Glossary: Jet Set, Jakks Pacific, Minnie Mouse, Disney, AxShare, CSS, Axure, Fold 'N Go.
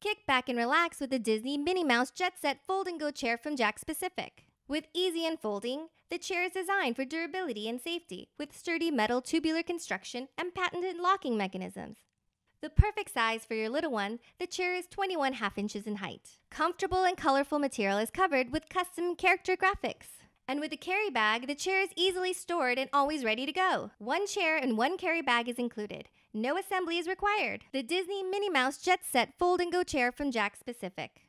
Kick back and relax with the Disney Minnie Mouse Jet Set Fold 'N Go chair from Jakks Pacific. With easy unfolding, the chair is designed for durability and safety with sturdy metal tubular construction and patented locking mechanisms. The perfect size for your little one, the chair is 21.5 inches in height. Comfortable and colorful material is covered with custom character graphics. And with a carry bag, the chair is easily stored and always ready to go. One chair and one carry bag is included. No assembly is required. The Disney Minnie Mouse Jet Set Fold 'N Go chair from Jakks Pacific.